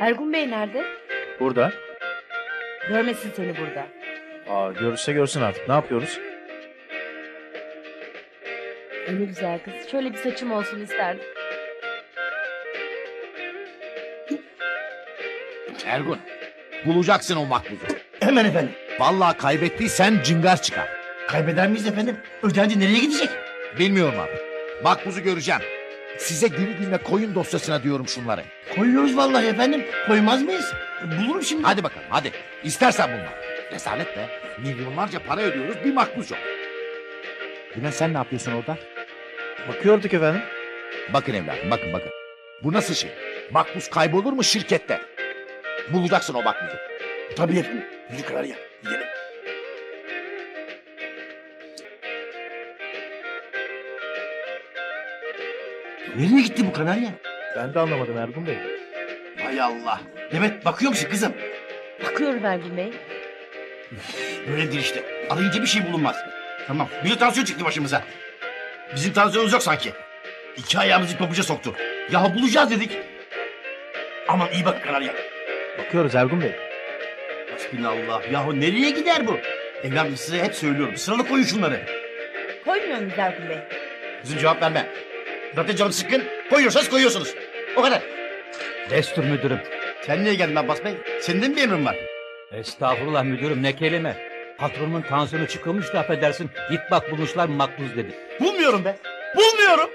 Ergun Bey nerede? Burada. Görmesin seni burada. Aa, görürse görsün artık. Ne yapıyoruz? Ne güzel kız. Şöyle bir saçım olsun isterdim. Ergun, bulacaksın o makbuzu. Hemen efendim. Vallahi kaybettiysen cingar çıkar. Kaybeder miyiz efendim? Ödendi nereye gidecek? Bilmiyorum abi. Makbuzu göreceğim. Size günü gününe koyun dosyasına diyorum şunları. Koyuyoruz vallahi efendim. Koymaz mıyız? Bulurum şimdi. Hadi bakalım hadi. İstersen bunlar. Resalet be. Milyonlarca para ödüyoruz, bir makbuz yok. Gülen sen ne yapıyorsun orada? Bakıyorduk efendim. Bakın evladım bakın bakın. Bu nasıl şey? Makbuz kaybolur mu şirkette? Bulacaksın o makbuzu. Tabii efendim. Yukarı ya. Gidelim. Nereye gitti bu kanarya? Ben de anlamadım Ergun Bey. Hay Allah. Demet bakıyor musun kızım? Bakıyorum Ergun Bey. Böyledir işte. Arayınca bir şey bulunmaz. Tamam. Bir de tansiyon çıktı başımıza. Bizim tansiyonumuz yok sanki. İki ayağımızı topuca soktu. Ya bulacağız dedik. Aman iyi bak kanarya. Bakıyoruz Ergun Bey. Hasbinallah. Yahu nereye gider bu? Evladım size hep söylüyorum. Sıralı koyun şunları. Koymuyor musunuz Ergun Bey? Bizim cevap verme. Zaten canım sıkkın. Koyuyorsanız koyuyorsunuz. O kadar. Destur müdürüm. Sen niye geldin Abbas Bey? Senin bir emrin var. Estağfurullah müdürüm ne kelime. Patronumun tansiyonu çıkılmış da affedersin. Git bak bulmuşlar makbuz dedi. Bulmuyorum be. Bulmuyorum.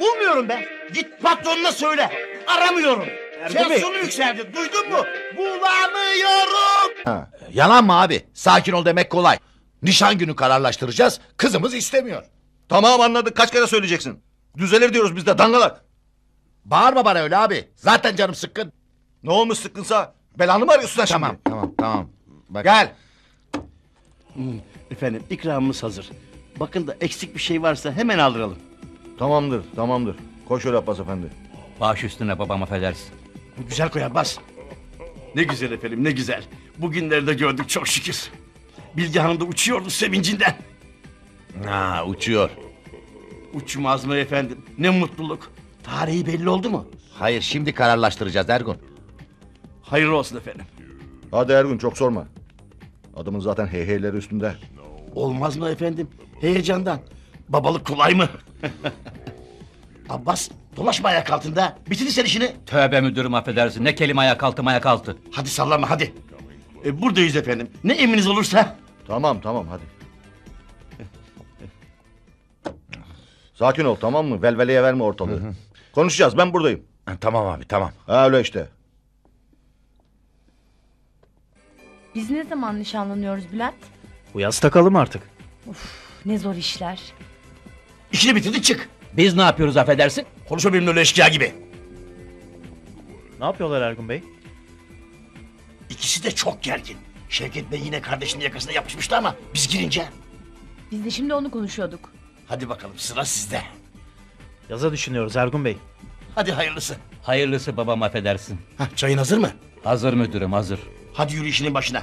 Bulmuyorum be. Git patronuna söyle. Aramıyorum. Tansiyonu yükseldi. Duydun mu? Bulamıyorum. Ha. Yalan mı abi? Sakin ol demek kolay. Nişan günü kararlaştıracağız. Kızımız istemiyor. Tamam anladık. Kaç kere söyleyeceksin? Düzelir diyoruz biz de dangalak. Bağırma bana öyle abi. Zaten canım sıkkın. Ne olmuş sıkkınsa? Belanı mı arıyorsun sen şimdi? Tamam tamam tamam. Bak. Gel. Efendim ikramımız hazır. Bakın da eksik bir şey varsa hemen aldıralım. Tamamdır tamamdır. Koş öyle Abbas efendi. Baş üstüne babam affedersin. Güzel koy Abbas. Ne güzel efendim ne güzel. Bugünleri de gördük çok şükür. Bilge Hanım da uçuyordu sevincinden. Ha uçuyor. Uçmaz mı efendim? Ne mutluluk. Tarihi belli oldu mu? Hayır şimdi kararlaştıracağız Ergun. Hayırlı olsun efendim. Hadi Ergun çok sorma. Adamın zaten heyheyleri üstünde. Olmaz mı efendim? Heyecandan. Babalık kolay mı? Abbas dolaşma ayak altında. Bitir sen işini. Tövbe müdürüm affedersin. Ne kelime ayak altı mayak altı. Hadi sallama hadi. Buradayız efendim. Ne emriniz olursa. Tamam tamam hadi. Sakin ol tamam mı? Velveleye verme ortalığı. Hı hı. Konuşacağız ben buradayım. Tamam abi tamam. Öyle işte. Biz ne zaman nişanlanıyoruz Bülent? Bu yaz takalım artık. Of, ne zor işler. İşini bitirdi çık. Biz ne yapıyoruz affedersin? Konuşma benimle öyle eşkıya gibi. Ne yapıyorlar Ergun Bey? İkisi de çok gergin. Şevket Bey yine kardeşinin yakasına yapışmıştı ama biz girince. Biz de şimdi onu konuşuyorduk. Hadi bakalım sıra sizde. Yaza düşünüyoruz Ergun Bey. Hadi hayırlısı. Hayırlısı babam affedersin. Heh, çayın hazır mı? Hazır müdürüm hazır. Hadi yürü işinin başına.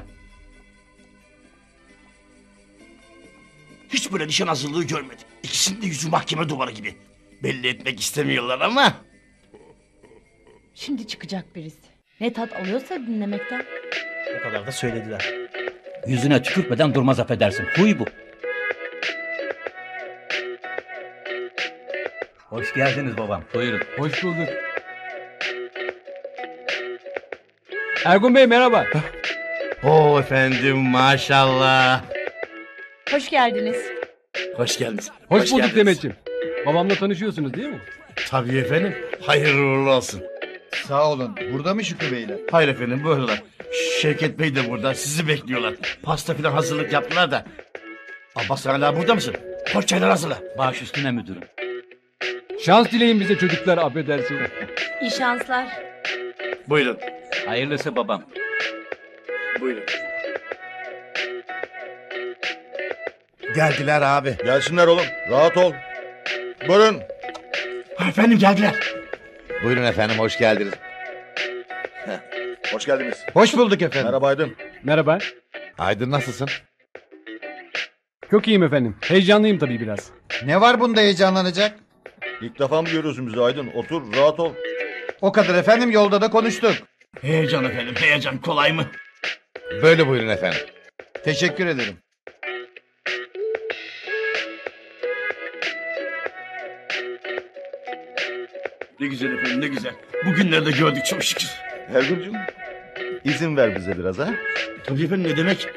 Hiç böyle nişan hazırlığı görmedim. İkisinin de yüzü mahkeme duvarı gibi. Belli etmek istemiyorlar ama. Şimdi çıkacak birisi. Ne tat alıyorsa dinlemekten. O kadar da söylediler. Yüzüne tükürtmeden durmaz affedersin. Huy bu. Hoş geldiniz babam. Buyurun. Hoş bulduk. Ergun Bey merhaba. Oo efendim maşallah. Hoş geldiniz. Hoş geldiniz. Hoş bulduk Demet'ciğim. Babamla tanışıyorsunuz değil mi? Tabii efendim. Hayırlı uğurlu olsun. Sağ olun. Burada mı Şükrü Bey'le? Hayır efendim buradalar. Şevket Bey de burada. Sizi bekliyorlar. Pasta filan hazırlık yaptılar da. Abbas hala burada mısın? Koş çaylar hazırla. Baş üstüne müdürüm. Şans dileyin bize çocuklar affedersin. İyi şanslar. Buyurun. Hayırlısı babam. Buyurun. Geldiler abi. Gelsinler oğlum. Rahat ol. Buyurun. Efendim geldiler. Buyurun efendim hoş geldiniz. Hoş geldiniz. Hoş bulduk efendim. Merhaba Aydın. Merhaba. Aydın nasılsın? Çok iyiyim efendim. Heyecanlıyım tabii biraz. Ne var bunda heyecanlanacak? İlk defa mı görüyoruz bizi Aydın? Otur rahat ol. O kadar efendim yolda da konuştuk. Heyecan efendim, heyecan kolay mı? Böyle buyurun efendim. Teşekkür ederim. Ne güzel efendim, ne güzel. Bugünlerde gördük çok şükür. Ergun'cum, izin ver bize biraz ha? Tabii efendim, ne demek?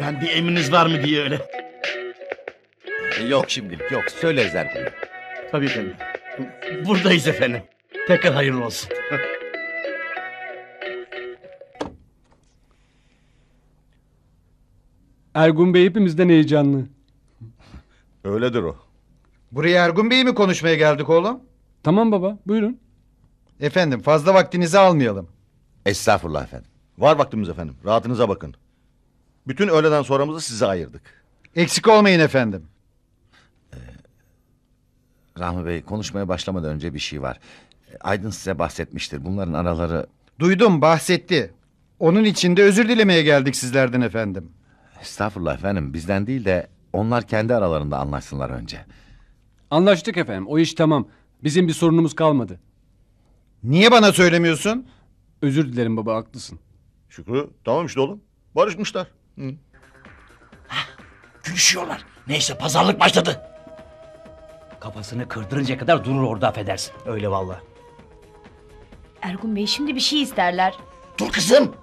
Ben bir emriniz var mı diye öyle. Yok şimdilik, yok. Söyle Ergun. Tabii efendim. Buradayız efendim. Tekrar hayırlı olsun. Ergun Bey hepimizden heyecanlı. Öyledir o. Buraya Ergun Bey'i mi konuşmaya geldik oğlum? Tamam baba, buyurun. Efendim, fazla vaktinizi almayalım. Estağfurullah efendim. Var vaktimiz efendim, rahatınıza bakın. Bütün öğleden sonramızı size ayırdık. Eksik olmayın efendim. Rahmi Bey, konuşmaya başlamadan önce bir şey var. Aydın size bahsetmiştir, bunların araları... Duydum, bahsetti. Onun için de özür dilemeye geldik sizlerden efendim. Estağfurullah efendim, bizden değil de... onlar kendi aralarında anlaşsınlar önce. Anlaştık efendim, o iş tamam. Bizim bir sorunumuz kalmadı. Niye bana söylemiyorsun? Özür dilerim baba, haklısın. Şükrü, tamam işte oğlum. Barışmışlar. Gülüşüyorlar. Neyse, pazarlık başladı. Kafasını kırdırıncaya kadar durur orada, affedersin. Öyle vallahi. Ergun Bey şimdi bir şey isterler. Dur kızım!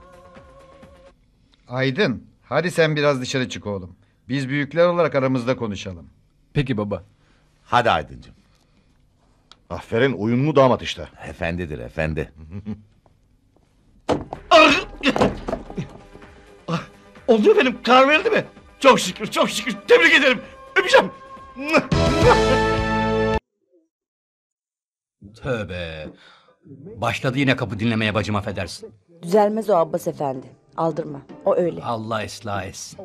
Aydın, hadi sen biraz dışarı çık oğlum. Biz büyükler olarak aramızda konuşalım. Peki baba. Hadi Aydıncığım. Aferin, uyumlu damat işte. Efendidir, efendi. Oldu efendim, karar verildi mi? Çok şükür, çok şükür. Tebrik ederim. Öpeceğim. Tövbe. Başladı yine kapı dinlemeye bacım, affedersin. Düzelmez o Abbas efendi. Aldırma, o öyle. Allah ıslah etsin.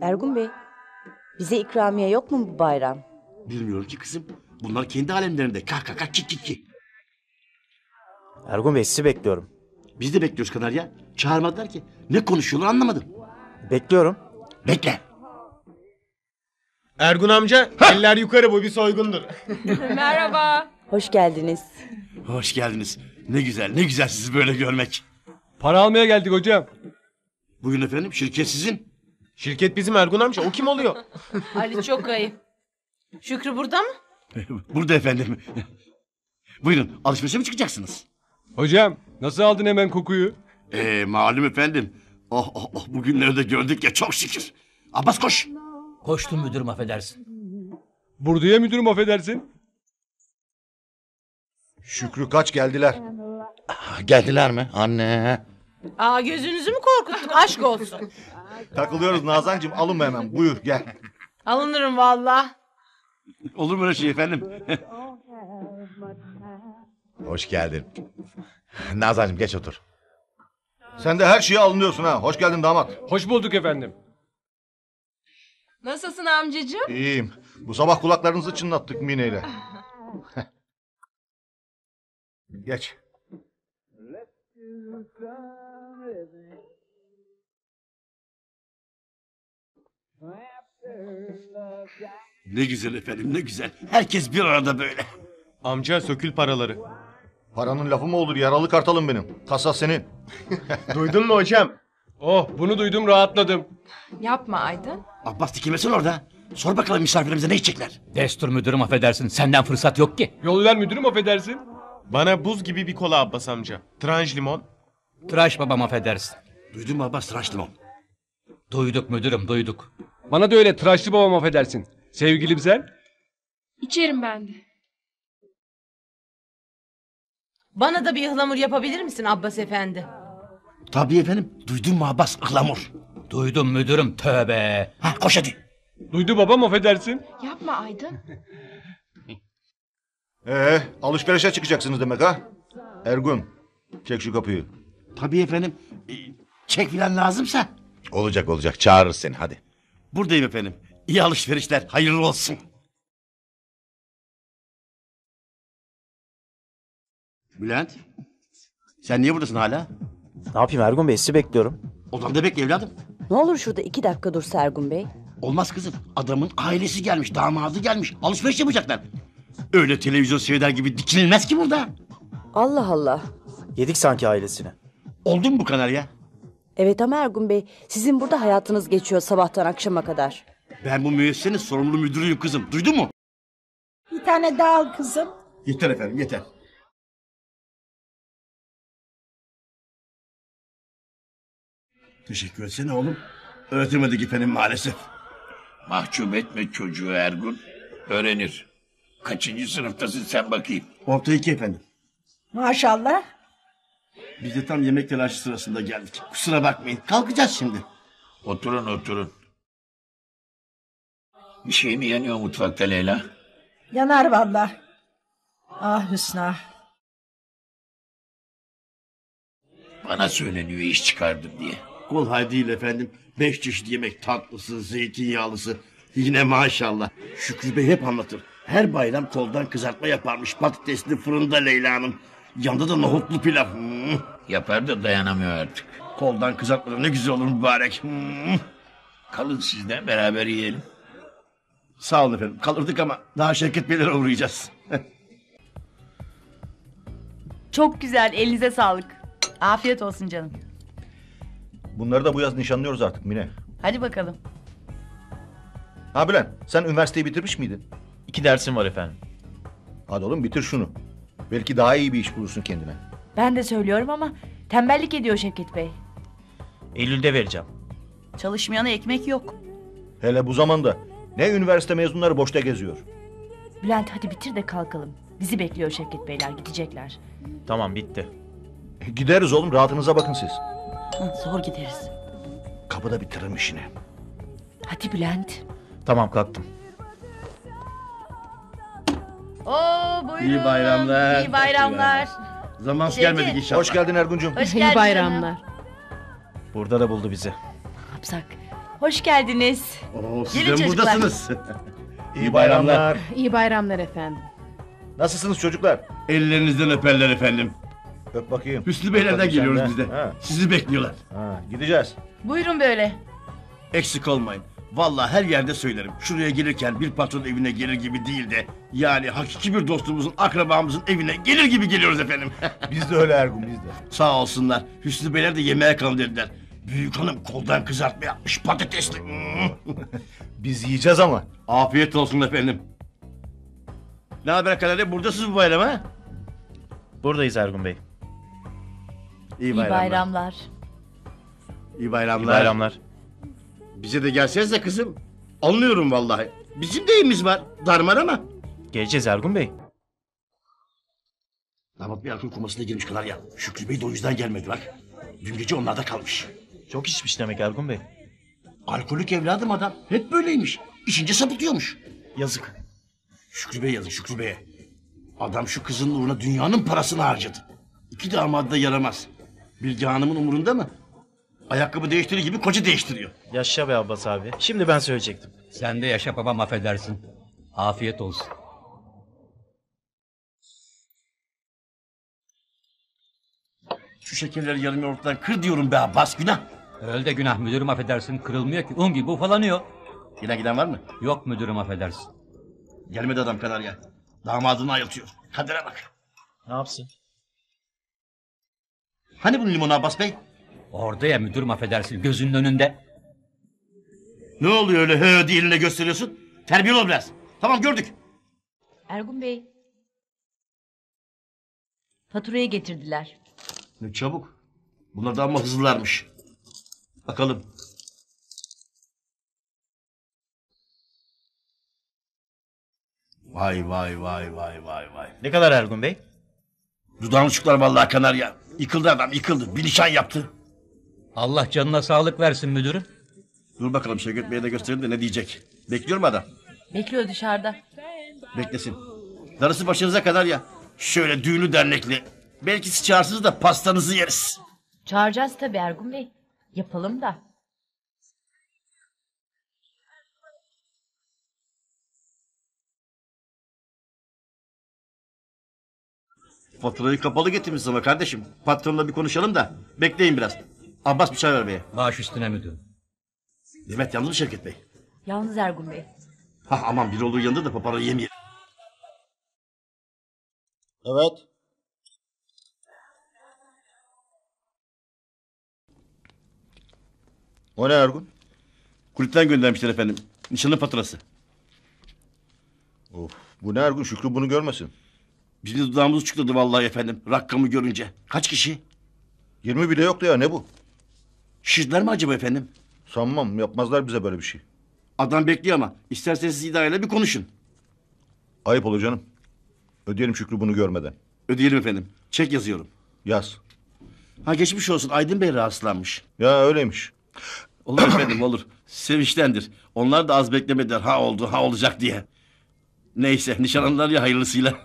Ergun Bey, bize ikramiye yok mu bu bayram? Bilmiyorum ki kızım. Bunlar kendi alemlerinde. Kah ki. Ergun Bey, sizi bekliyorum. Biz de bekliyoruz kadar ya. Çağırmadılar ki. Ne konuşuyorlar anlamadım. Bekliyorum. Bekle. Ergun amca, eller yukarı, bu bir soygundur. Merhaba. Hoş geldiniz. Hoş geldiniz. Ne güzel, ne güzel sizi böyle görmek. Para almaya geldik hocam. Bugün efendim, şirket sizin. Şirket bizim Ergun amca, o kim oluyor? Ali çok ayıp. Şükrü burada mı? Burada efendim. Buyurun, alışverişe mi çıkacaksınız? Hocam, nasıl aldın hemen kokuyu? Malum efendim. Oh, bugünlerde gördük ya, çok şükür. Abbas koş. Koştum müdürüm, affedersin. Burduya müdürüm, affedersin. Şükrü kaç geldiler? Geldiler mi? Anne. Aa, gözünüzü mü korkuttuk? Aşk olsun. Takılıyoruz Nazancığım, alın hemen, buyur gel. Alınırım valla. Olur mu öyle şey efendim? Hoş geldin. Nazancığım geç otur. Sen de her şeye alınıyorsun ha. Hoş geldin damat. Hoş bulduk efendim. Nasılsın amcacığım? İyiyim. Bu sabah kulaklarınızı çınlattık Mine'yle. Geç. Ne güzel efendim, ne güzel. Herkes bir arada böyle. Amca, sökül paraları. Paranın lafı mı olur, yaralı kartalım benim. Kasa senin. Duydun mu hocam? Oh, bunu duydum, rahatladım. Yapma Aydın. Abbas dikilmesin orada. Sor bakalım misafirimize ne içecekler. Destur müdürüm, affedersin, senden fırsat yok ki. Yol ver müdürüm, affedersin. Bana buz gibi bir kola Abbas amca. Tranj limon. Tıraş babam, affedersin. Duydun mu Abbas, tıraş limon? Duyduk müdürüm, duyduk. Bana da öyle, tıraşlı babam, affedersin. Sevgilim sen? İçerim ben de. Bana da bir ıhlamur yapabilir misin Abbas efendi? Tabii efendim. Duydun mu Abbas, ıhlamur? Duydum müdürüm, tövbe. Ha, koş hadi. Duydu babam, affedersin. Yapma Aydın. Alışverişe çıkacaksınız demek ha? Ergun, çek şu kapıyı. Tabii efendim. Çek filan lazımsa. Olacak, çağırırız seni, hadi. Buradayım efendim. İyi alışverişler, hayırlı olsun. Bülent, sen niye buradasın hala? Ne yapayım Ergun Bey, sizi bekliyorum. Odamda bekle evladım. Ne olur şurada 2 dakika dursa Ergun Bey. Olmaz kızım. Adamın ailesi gelmiş, damadı gelmiş. Alışveriş yapacaklar. Öyle televizyon seyreder gibi dikilmez ki burada. Allah Allah. Yedik sanki ailesini. Oldu mu bu kadar ya? Evet ama Ergun Bey, sizin burada hayatınız geçiyor sabahtan akşama kadar. Ben bu müessesenin sorumlu müdürüyüm kızım. Duydun mu? Bir tane daha al kızım. Yeter efendim, yeter. Teşekkür etsene oğlum. Öğretemedik efendim maalesef. Mahcup etme çocuğu Ergun. Öğrenir. Kaçıncı sınıftasın sen bakayım? Orta 2 efendim. Maşallah. Biz de tam yemek telaşı sırasında geldik. Kusura bakmayın. Kalkacağız şimdi. Oturun oturun. Bir şey mi yanıyor mutfakta Leyla? Yanar vallahi. Ah Hüsna. Bana söyleniyor iş çıkardım diye. Kolay değil efendim. 5 çeşit yemek, tatlısı, zeytinyağlısı. Yine maşallah. Şükrü Bey hep anlatır. Her bayram koldan kızartma yaparmış. Patatesli fırında Leyla Hanım. Yanda da nohutlu pilav. Yapar da dayanamıyor artık. Koldan kızartma ne güzel olur mübarek. Kalın sizden beraber yiyelim. Sağ olun efendim. Kalırdık ama daha Şevket Bey'lere uğrayacağız. Çok güzel. Elinize sağlık. Afiyet olsun canım. Bunları da bu yaz nişanlıyoruz artık Mine. Hadi bakalım. Ha Bülent, sen üniversiteyi bitirmiş miydin? 2 dersim var efendim. Hadi oğlum bitir şunu. Belki daha iyi bir iş bulursun kendine. Ben de söylüyorum ama tembellik ediyor Şevket Bey. Eylül'de vereceğim. Çalışmayana ekmek yok. Hele bu zamanda ne üniversite mezunları boşta geziyor. Bülent hadi bitir de kalkalım. Bizi bekliyor Şevket Beyler, gidecekler. Tamam bitti. Gideriz oğlum, rahatınıza bakın siz. Zor gideriz. Kapıda bitiririm işini. Hadi Bülent. Tamam kalktım. Oo buyurun. İyi bayramlar. İyi bayramlar. Zamansız gelmedik inşallah. Hoş geldin Ergun'cum. Hoş geldin. İyi bayramlar. Burada da buldu bizi. Ne yapsak? Hoş geldiniz. Oo, siz de buradasınız. İyi bayramlar. İyi bayramlar efendim. Nasılsınız çocuklar? Ellerinizden öperler efendim. Öp bakayım. Hüsnü Beyler'den geliyoruz biz de. Sizi bekliyorlar. Ha, gideceğiz. Buyurun böyle. Eksik olmayın. Vallahi her yerde söylerim. Şuraya gelirken bir patron evine gelir gibi değil de... yani hakiki bir dostumuzun, akrabamızın evine gelir gibi geliyoruz efendim. Biz de öyle Ergun, biz de. Sağ olsunlar. Hüsnü Beyler de yemeğe kalın dediler. Büyük hanım koldan kızartma yapmış patatesli. Biz yiyeceğiz ama. Afiyet olsun efendim. Ne haber Kalade? Buradasınız bu bayram ha? Buradayız Ergun Bey. İyi bayramlar. İyi bayramlar. İyi bayramlar. İyi bayramlar. Bize de gelseniz de kızım. Anlıyorum vallahi. Bizim de evimiz var. Darmar ama. Geleceğiz Ergun Bey. Damat bir alkol komasına girmiş kadar ya. Şükrü Bey de o yüzden gelmedi bak. Dün gece onlarda kalmış. Çok içmiş demek Ergun Bey. Alkolik evladım adam. Hep böyleymiş. İçince sapıtıyormuş. Yazık. Şükrü Bey yazık Şükrü Bey'e. Adam şu kızın uğruna dünyanın parasını harcadı. 2 damadı da yaramaz. Bilge Hanım'ın umurunda mı? Ayakkabı değiştirir gibi koca değiştiriyor. Yaşa be Abbas abi. Şimdi ben söyleyecektim. Sen de yaşa babam affedersin. Afiyet olsun. Şu şekerleri yarım yoğurttan kır diyorum be Abbas, günah. Öyle de günah müdürüm affedersin. Kırılmıyor ki un gibi ufalanıyor. Yine giden var mı? Yok müdürüm affedersin. Gelmedi adam kadar ya. Damadını ayıltıyor. Kadere bak. Ne yapsın? Hani bunun limonu Abbas Bey? Orada ya müdürüm affedersin gözünün önünde. Ne oluyor öyle he diye eline gösteriyorsun? Terbiye ol biraz. Tamam gördük. Ergun Bey. Faturayı getirdiler. Ne çabuk. Bunlar da ama hızlılarmış. Bakalım. Vay vay vay vay vay vay. Ne kadar Ergun Bey? Dudağını çuklar vallahi Kanarya. Yıkıldı adam yıkıldı. Bir nişan yaptı. Allah canına sağlık versin müdürüm. Dur bakalım Şevket Bey'e de göstereyim de ne diyecek. Bekliyor mu adam? Bekliyor dışarıda. Beklesin. Darısı başınıza kadar ya. Şöyle düğünlü dernekli. Belki siz çağırsınız da pastanızı yeriz. Çağıracağız tabii Ergun Bey. Yapalım da. Faturayı kapalı getirmiş ama kardeşim. Patronla bir konuşalım da. Bekleyin biraz. Abbas bir çay ver beye. Baş üstüne müdürüm. Demet yalnız mı Şevket Bey? Yalnız Ergun Bey. Ha, aman bir olduğu yanında da papara yemeyelim. Evet. O ne Ergun? Kulüpten göndermişler efendim. Nişanın faturası. Of, bu ne Ergun? Şükrü bunu görmesin. Bizim dudağımız çıkladı vallahi efendim. Rakamı görünce. Kaç kişi? 20 bile yoktu ya, ne bu? Şişler mi acaba efendim? Sanmam, yapmazlar bize böyle bir şey. Adam bekliyor ama. İsterseniz siz idareyle bir konuşun. Ayıp olur canım. Ödeyelim Şükrü bunu görmeden. Ödeyelim efendim. Çek yazıyorum. Yaz. Ha, geçmiş olsun. Aydın Bey rahatsızlanmış. Ya öyleymiş. Olur efendim olur. Sevinçtendir. Onlar da az beklemediler. Ha oldu ha olacak diye. Neyse nişanlanlar ya hayırlısıyla.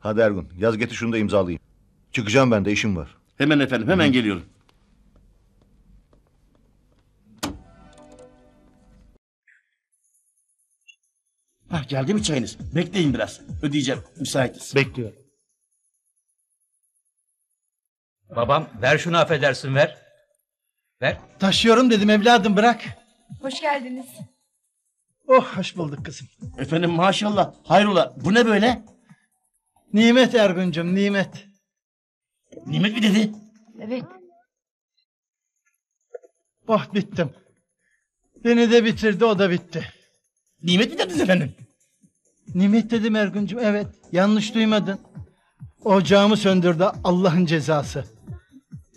Hadi Ergun yaz getir şunu da imzalayayım. Çıkacağım ben de işim var. Hemen efendim hemen geliyorum. Hah, geldi mi çayınız? Bekleyin biraz. Ödeyeceğim. Müsaitiz. Bekliyorum. Babam ver şunu affedersin ver. Ver. Taşıyorum dedim evladım bırak. Hoş geldiniz. Oh hoş bulduk kızım. Efendim maşallah hayrola bu ne böyle? Nimet Ergun'cum nimet. Nimet mi dedi? Evet. Oh bittim. Beni de bitirdi o da bitti. Nimet mi dediniz efendim? Nimet dedim Ergun'cum evet yanlış duymadın. Ocağımı söndürdü Allah'ın cezası.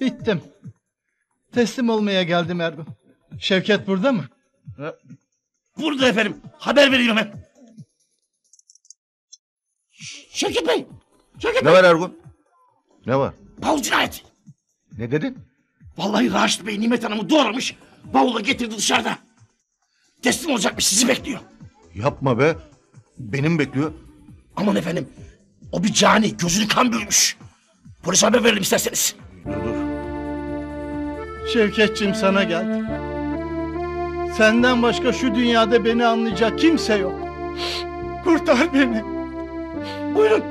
Bittim. Teslim olmaya geldim Ergun. Şevket burada mı? Burada efendim. Haber veriyorum ben. Şevket Bey. Şevket Bey. Ne var Ergun? Ne var? Bavul cinayeti. Ne dedin? Vallahi Raşit Bey Nimet Hanım'ı doğramış. Bavula getirdi dışarıda. Teslim olacakmış sizi bekliyor. Yapma be. Beni mi bekliyor? Aman efendim. O bir cani. Gözünü kan bürümüş. Polise haber verelim isterseniz. Şevketçim sana geldim. Senden başka şu dünyada beni anlayacak kimse yok. Kurtar beni. Buyurun.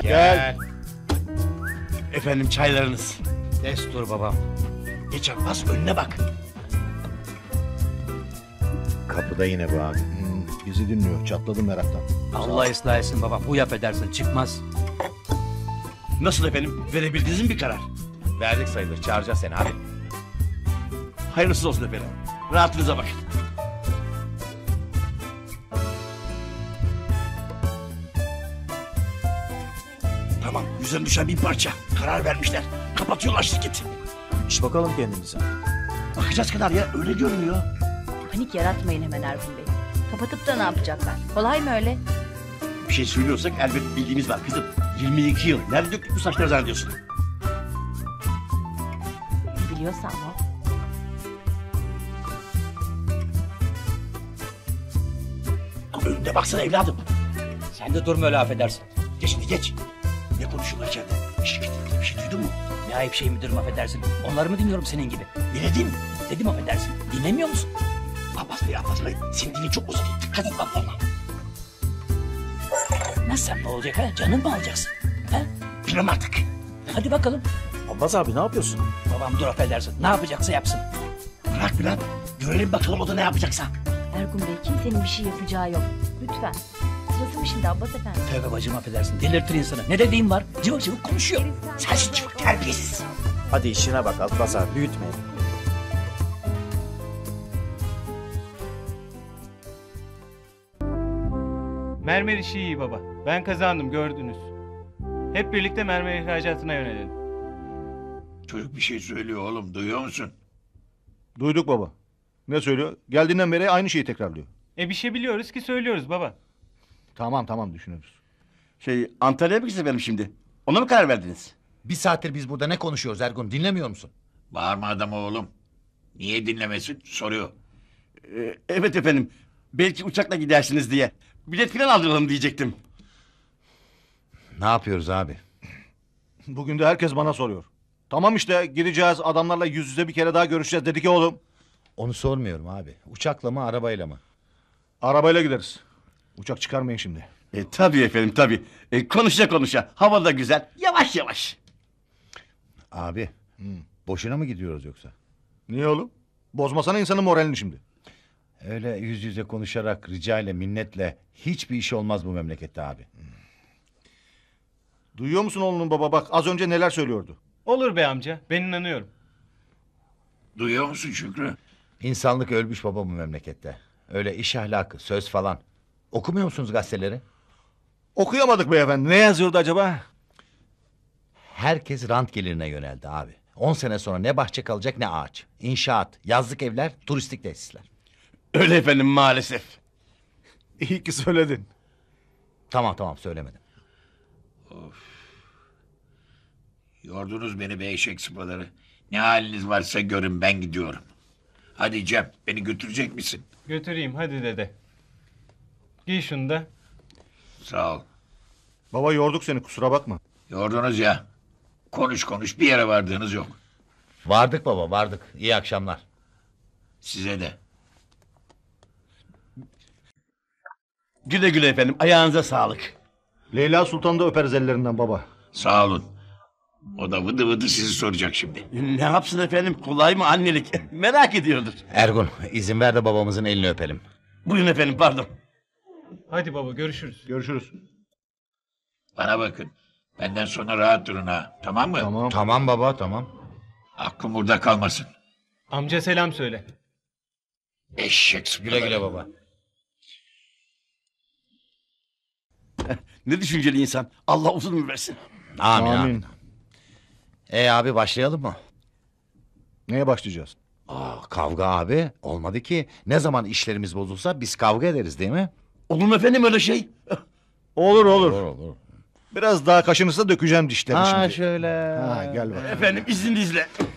Gel. Efendim çaylarınız. Destur babam. Geç Abbas önüne bak. Kapıda yine bu abi. Bizi dinliyor. Çatladım meraktan. Allah ıslah etsin babam. Uyap edersin çıkmaz. Nasıl efendim? Verebildiniz mi bir karar? Verdik sayılır. Çağıracağız seni abi. Hayırlısı olsun efendim. Rahatınıza bakın. Tamam. Yüzden düşen bir parça. Karar vermişler. Kapatıyorlar şirketi. İş bakalım kendimize. Bakacağız kadar ya. Öyle görünüyor. Panik yaratmayın hemen Ergun Bey. Kapatıp da ne yapacaklar? Kolay mı öyle? Bir şey söylüyorsak elbet bildiğimiz var kızım. 22 yıl. Nerede döktük bu saçları zannediyorsun? Biliyorsan mı? Önüne baksana evladım. Sen de durma öyle affedersin. Geç şimdi geç. Ne konuşuyorlar içeride? Şirketle bir şey duydun mu? Ne ayıp şey müdürüm affedersin. Onları mı dinliyorum senin gibi? Ne dedim? Dedim affedersin. Dinlemiyor musun? Abbas Bey Abbas Bey. Senin dilin çok uzun. Dikkat et laflarına. Sen ne olacak ha? Canın mı alacaksın? Ha? Bilmem artık. Hadi bakalım. Abbas abi ne yapıyorsun? Babam dur affedersin. Ne yapacaksa yapsın. Bırak Bilal. Görelim bakalım o da ne yapacaksa. Ergun Bey kimsenin bir şey yapacağı yok. Lütfen. Sırası mı şimdi Abbas efendi? Tövbe bacım affedersin. Delirtir insanı. Ne dediğim var? Cıvık cıvık konuşuyor. Sensin cıvık terbiyesiz. Hadi işine bak Abbas abi büyütmeyin. Mermer işi iyi baba. Ben kazandım gördünüz. Hep birlikte mermer ihracatına yönelelim. Çocuk bir şey söylüyor oğlum duyuyor musun? Duyduk baba. Ne söylüyor? Geldiğinden beri aynı şeyi tekrarlıyor. E bir şey biliyoruz ki söylüyoruz baba. Tamam tamam düşünürüz. Antalya'ya mı gitsin benim şimdi? Ona mı karar verdiniz? Bir saattir biz burada ne konuşuyoruz Ergun dinlemiyor musun? Bağırma adamı oğlum. Niye dinlemesin soruyor. Evet efendim. Belki uçakla gidersiniz diye. Bilet filan aldıralım diyecektim. Ne yapıyoruz abi? Bugün de herkes bana soruyor. Tamam işte gireceğiz adamlarla yüz yüze bir kere daha görüşeceğiz dedi ki oğlum. Onu sormuyorum abi. Uçakla mı arabayla mı? Arabayla gideriz. Uçak çıkarmayın şimdi. Tabii efendim tabii. Konuşa konuşa. Hava da güzel. Yavaş yavaş. Abi boşuna mı gidiyoruz yoksa? Niye oğlum? Bozmasana insanın moralini şimdi. Öyle yüz yüze konuşarak, rica ile, minnetle hiçbir iş olmaz bu memlekette abi. Duyuyor musun oğlunun baba? Bak az önce neler söylüyordu. Olur be amca, ben inanıyorum. Duyuyor musun Şükrü? İnsanlık ölmüş baba bu memlekette. Öyle iş ahlakı, söz falan. Okumuyor musunuz gazeteleri? Okuyamadık beyefendi. Ne yazıyordu acaba? Herkes rant gelirine yöneldi abi. 10 sene sonra ne bahçe kalacak ne ağaç. İnşaat, yazlık evler, turistik tesisler. Öyle efendim maalesef. İyi ki söyledin. Tamam söylemedim. Of. Yordunuz beni be eşek sıpaları. Ne haliniz varsa görün, ben gidiyorum. Hadi Cem, beni götürecek misin? Götüreyim hadi dede. Giy şunu da. Sağ ol. Baba yorduk seni, kusura bakma. Yordunuz ya. Konuş bir yere vardığınız yok. Vardık baba, vardık. İyi akşamlar. Size de. Güle güle efendim, ayağınıza sağlık. Leyla Sultan'ı da öperiz ellerinden baba. Sağ olun. O da vıdı vıdı sizi soracak şimdi. Ne yapsın efendim, kolay mı annelik? Merak ediyordur. Ergun, izin ver de babamızın elini öpelim. Buyurun efendim, pardon. Hadi baba, görüşürüz. Görüşürüz. Bana bakın, benden sonra rahat durun ha, tamam mı? Tamam baba, tamam. Aklım burada kalmasın. Amca selam söyle. Eşek. Güle güle baba. Ne düşünceli insan. Allah uzun ömür versin. Amin. Abi başlayalım mı? Neye başlayacağız? Kavga abi. Olmadı ki. Ne zaman işlerimiz bozulsa biz kavga ederiz değil mi? Olur mu efendim öyle şey? Olur. Biraz daha kaşınırsa dökeceğim dişlerini şimdi. Şöyle. Gel bakalım. Efendim izin izle.